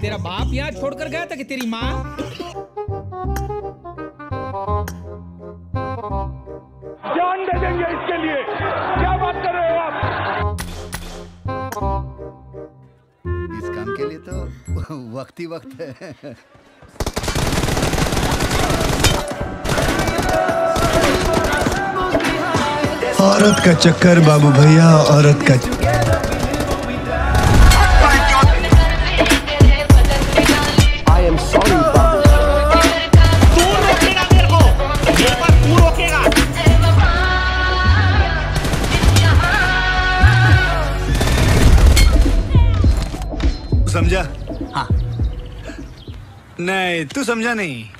तेरा बाप यहाँ छोड़कर गया था कि तेरी माँ? जान दे देंगे इसके लिए। क्या बात कर रहे हो आप? इस काम के लिए तो वक्त ही वक्त है। औरत का चक्कर बाबू भैया, औरत का चक्कर। समझा? हाँ। नहीं, तू समझा नहीं।